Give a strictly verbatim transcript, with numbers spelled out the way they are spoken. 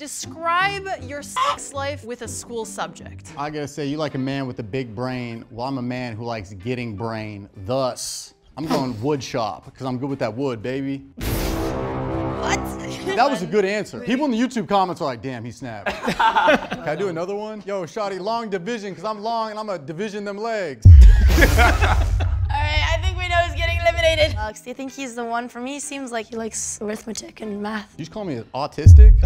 Describe your sex life with a school subject. I gotta say, you like a man with a big brain. Well, I'm a man who likes getting brain. Thus, I'm going wood shop, because I'm good with that wood, baby. What? That was a good answer. People in the YouTube comments are like, damn, he snapped. Can I do another one? Yo, shawty, long division, because I'm long and I'm gonna division them legs. Alex, do you think he's the one for me? Seems like he likes arithmetic and math. You just call me autistic?